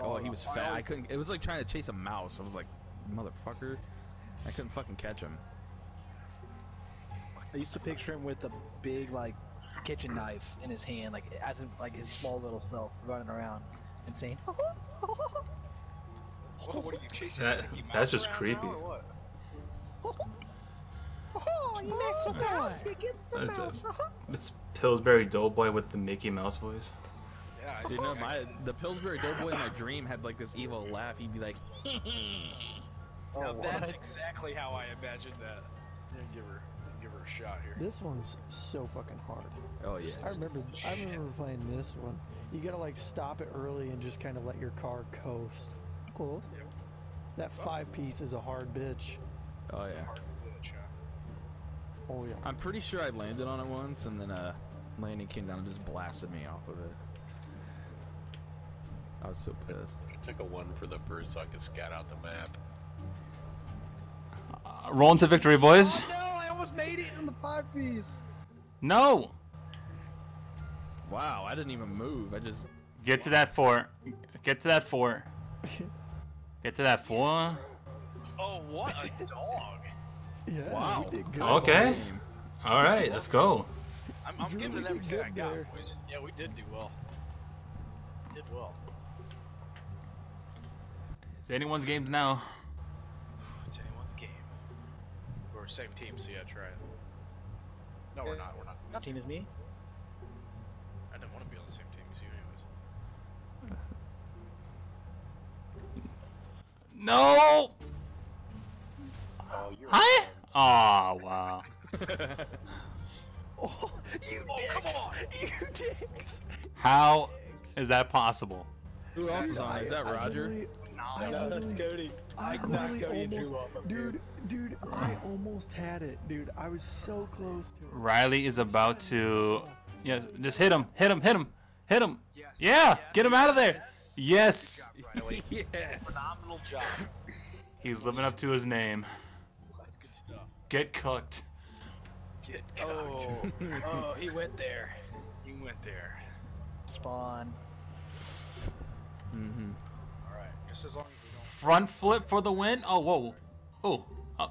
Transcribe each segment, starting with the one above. Oh, he was fat. I couldn't. It was like trying to chase a mouse. I was like, motherfucker. I couldn't fucking catch him. I used to picture him with a big, like, kitchen knife in his hand, like, as in, like, his small little self running around and saying, oh, what are you chasing? That's just creepy. Oh, you matched the mouse. You get the mouse. It's Pillsbury Doughboy with the Mickey Mouse voice. Yeah, I didn't know. The Pillsbury Doughboy in my dream had like this evil laugh. He'd be like, oh, now, that's exactly how I imagined that. Give her a shot here. This one's so fucking hard. Oh yeah. I remember playing this one. You gotta like stop it early and just kind of let your car coast. Cool. Yep. That 5-piece is a hard bitch. Oh yeah. Oh yeah. I'm pretty sure I landed on it once, and then landing came down and just blasted me off of it. I was so pissed. I took a one for the bird so I could scout out the map. Rolling to victory, boys. Oh, no, I almost made it in the 5-piece. No. Wow, I didn't even move. I just get to that 4. Get to that 4. Get to that 4. Oh, what a dog. Yeah, wow. Okay. All right, let's go. I'm giving it everything I got, boys. Yeah, we did do well. We did well. It's anyone's game now. It's anyone's game. We're same team, so yeah, try it. No, we're not. We're not the same team as me. I didn't want to be on the same team as you, anyways. No. Hi! Oh, wow. Oh, you dicks! Oh, you dicks! How is that possible? Who else is on? Is that Roger? No, that's Cody. Dude, I almost had it, dude. I was so close to it. Riley is about to... Yes, just hit him, hit him, hit him, hit him. Yes. Yeah, get him out of there. Yes. Good job, Riley. Yes. Phenomenal job. He's living up to his name. Get cucked. Get cucked. Oh, oh, he went there. He went there. Spawn. Mm-hmm. All right. Just as long as we don't front flip for the win. Oh, whoa. Oh. Oh.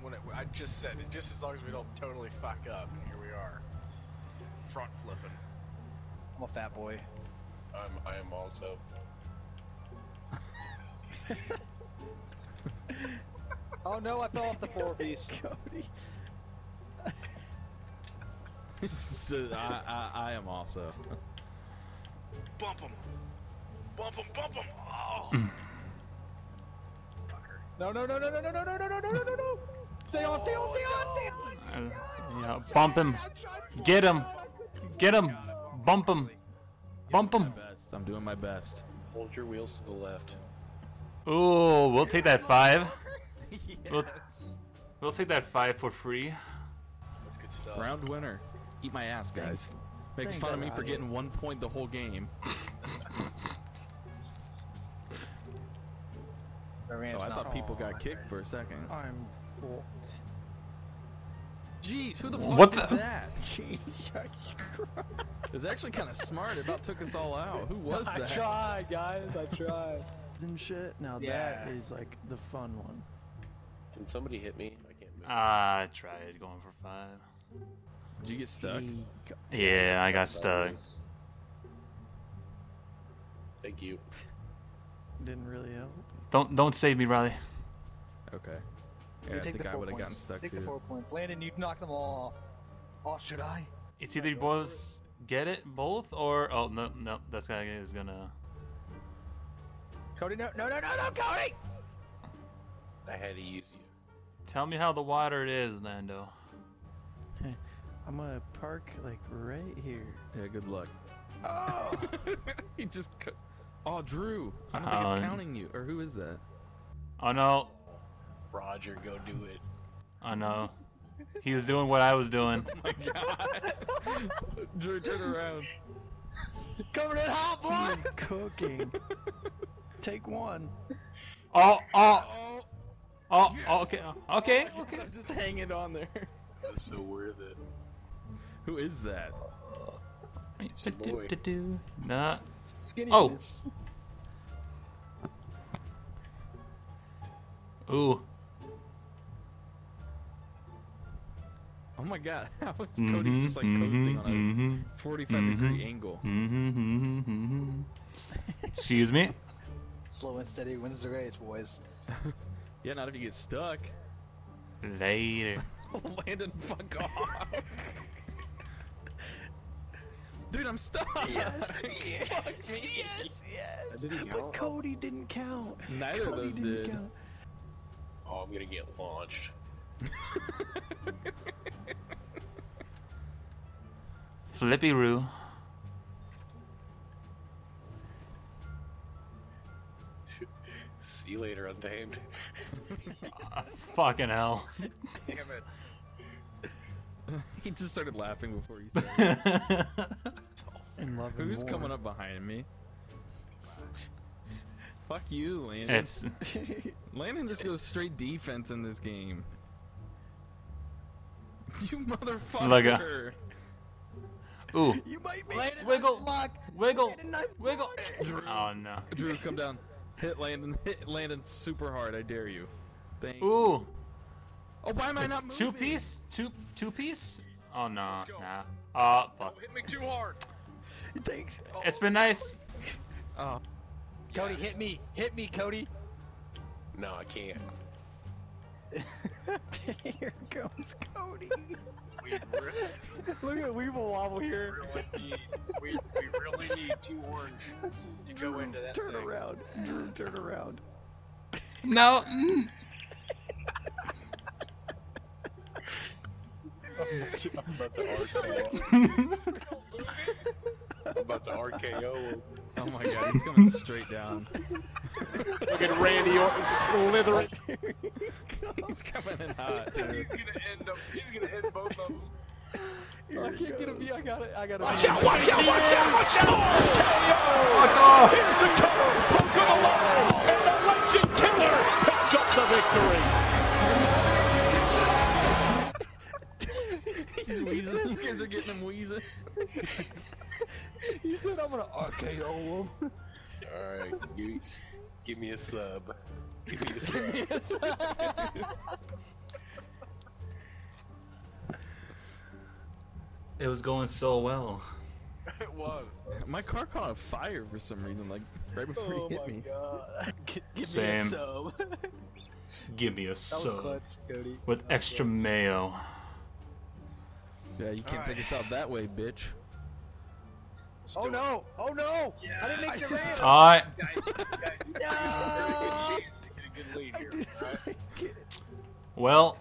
God. I just said it. Just as long as we don't totally fuck up, and here we are. Front flipping. I'm a fat boy. I am also. Oh no, I fell off the 4-piece. Cody. So, I am also. Bump him. Bump him, bump him. Oh. Fucker. No. Stay on. Yeah, bump him. Get him. Get him. Bump him. Bump him. I'm doing my best. Hold your wheels to the left. Ooh, we'll take that 5. Yes. We'll take that 5 for free. That's good stuff. Round winner. Eat my ass, guys. Making fun of me for getting 1 point the whole game. Oh, I thought people got kicked for a second. I'm fucked. Jeez, who the fuck is that? Jesus Christ. It was actually kind of smart. It about took us all out. Who was that? I tried, guys. I tried. And shit. Now that is like the fun one. Can somebody hit me? I can't move. I tried going for 5. Did you get stuck? Yeah, I got stuck. Thank you. Didn't really help. Don't save me, Riley. Okay. Yeah, I think I would have gotten stuck too. Take the 4 points. Landon, you'd knock them all off. Oh, should I? It's either you both get it, both, or... Oh, no, that guy is gonna... Cody, no, Cody! I had to use you. Tell me how the water it is, Nando. I'm gonna park like right here. Yeah, good luck. Oh! He just. Oh, Drew. I don't think it's counting you. Or who is that? Oh no. Roger, go do it. I know. He was doing what I was doing. Oh my God. Drew, turn around. Coming in hot, boy. He's cooking. Take 1. Oh, okay. I'm just hanging on there. That's so worth it. Who is that? Nah. Skinny. Oh. Who? Oh my god, how is Cody just like coasting on a 45-degree angle? Excuse me? Slow and steady wins the race, boys. Yeah, not if you get stuck. Later. Landon, fuck off. Dude, I'm stuck. Yes, yes, fuck me. Yes, yes. But Cody didn't count. Neither Cody of those did. Count. Oh, I'm gonna get launched. Flippy Roo. See you later, Untamed. Fucking hell. Damn it. He just started laughing before you said it. Who's more. Coming up behind me? Fuck you, Landon. It's... Landon just goes straight defense in this game. You motherfucker! Ooh! You might be wiggle, lock. Wiggle, wiggle. Drew, oh no! Drew, come down. Hit Landon. Hit Landon super hard. I dare you. Thank Ooh! Oh, why am I not moving? Two piece? Oh no! Nah. Oh fuck! Hit me too hard. Thanks. Oh. It's been nice. Oh. Cody, yes. Hit me, Cody. No, I can't. Here comes Cody. Look at Weeble Wobble here. We really need two orange to go into that turn thing. Around. Drew, turn around. No. I'm about to RKO. Oh my god, he's coming straight down. Look at Randy Orton slithering. He's coming in hot. He's gonna end both of them. I can't get a view. I gotta. Watch out! Fuck off! Here's the cover. Poke of the line, and the Legend Killer picks up the victory. He's wheezing. You guys are getting him wheezing. He said, "I'm gonna RKO him." All right, Goose. Give me a sub. It was going so well. It was. My car caught on fire for some reason, like right before you hit me. Oh my god! Give me a sub. Give me a sub. Clutch, Cody. With extra mayo. Yeah, you can't take us out that way, bitch. Oh no! Oh no! Yeah. I didn't make the ramp. All right. Guys. No. Here, right? Well,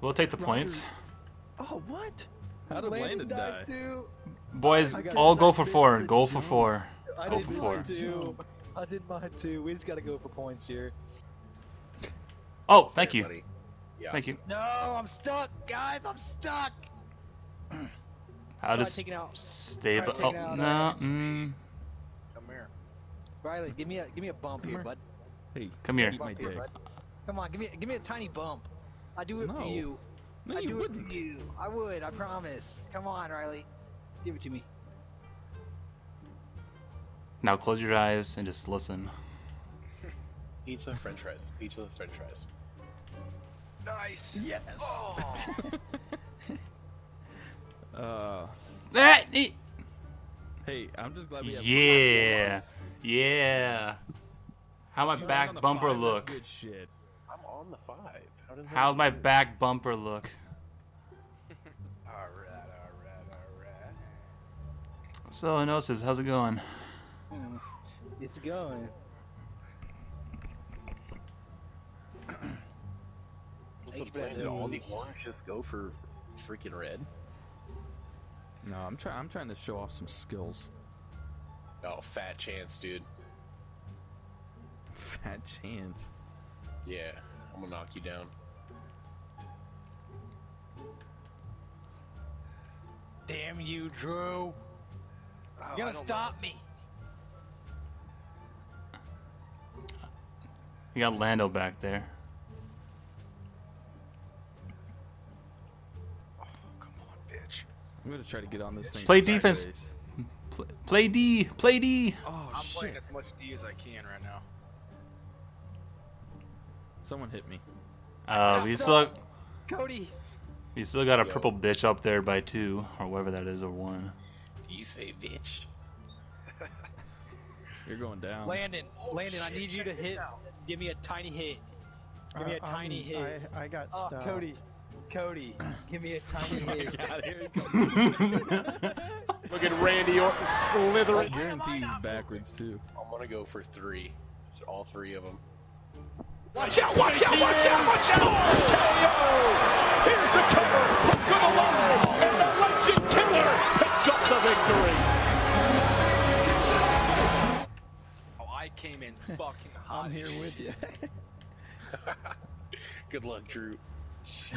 we'll take the points. Oh, what? How did Landon die? Boys, all go for four. Go for four. Go for four. I did mine too. We just gotta go for points here. Oh, thank you. Yeah. Thank you. No, I'm stuck, guys. I'm stuck. How does stay? Oh no. Come here, Riley. Give me a bump here, bud. Hey, come here. My dick. Come on, give me a tiny bump. I do it for you. No, you wouldn't. I would. I promise. Come on, Riley. Give it to me. Now close your eyes and just listen. Pizza, French fries. Pizza, French fries. Nice. Yes. Oh. Hey, I'm just glad we have. Yeah. Yeah. How my back bumper look? I'm on the 5. How'd my back bumper look? Alright. So Enosis, how's it going? It's going. What's the plan? Did all the orange just go for freaking red? No, I'm trying to show off some skills. Oh, fat chance, dude. Fat chance. Yeah, I'm gonna knock you down. Damn you, Drew! You're gonna stop me! You got Lando back there. Oh, come on, bitch. I'm gonna try to get on this thing. Play defense! Play D! Play D! Oh, shit. I'm playing as much D as I can right now. Someone hit me. Cody. You still got a purple bitch up there by 2, or whatever that is, or 1. You say bitch. You're going down. Landon, Landon, I need you to hit. Give me a tiny hit. Give me a tiny hit. I got stuck. Cody, Cody, give me a tiny hit. Look at Randy Orton slithering. I guarantee he's backwards too. I'm gonna go for 3. It's all 3 of them. Watch out! Watch out! Watch out! Watch out! RKO! Here's the cover. Look for the line, and the legend killer picks up the victory. Oh, I came in fucking hot. I'm here with you. Good luck, Drew.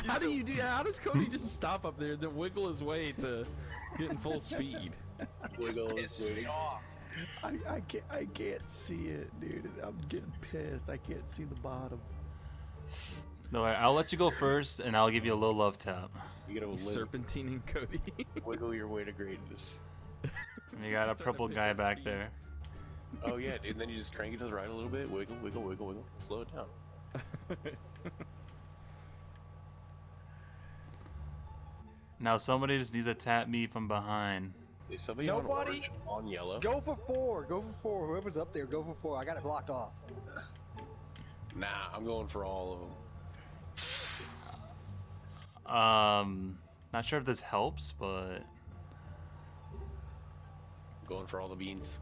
How do you do? How does Cody just stop up there, then wiggle his way to getting full speed? Wiggle his way off. I can't see it, dude. I'm getting pissed. I can't see the bottom. No, I'll let you go first, and I'll give you a low love tap. You gotta serpentine Cody. Wiggle your way to greatness. And you got a purple guy back there. Oh yeah, dude. And then you just crank it to the right a little bit. Wiggle, wiggle, wiggle, wiggle. Slow it down. Now somebody just needs to tap me from behind. Is somebody Nobody on yellow? Go for 4. Go for 4. Whoever's up there, go for 4. I got it blocked off. Nah, I'm going for all of them. Not sure if this helps, but I'm going for all the beans.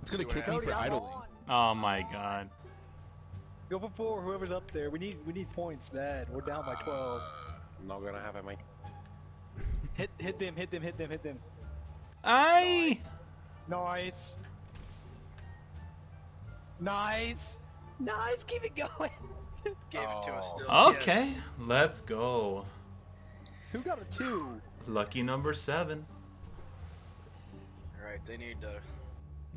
It's gonna kick me for idling. Oh my god. Go for 4. Whoever's up there. We need points, bad. We're down by 12. I'm not gonna have it, Mike. Hit them! Hit them! Hit them! Hit them! Aye. Nice. Nice. Nice. Keep it going. Gave it to us. Still. Okay, yes. Let's go. Who got a 2? Lucky number 7. All right, they need to.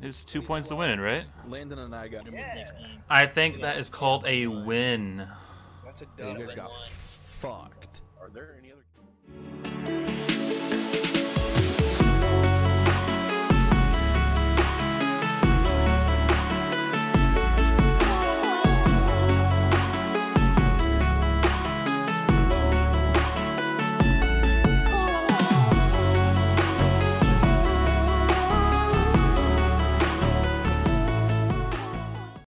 It's 2 points to win, right? Landon and I got him. Yeah. I think that is called a win. That's a dub. You guys got fucked. Are there any other?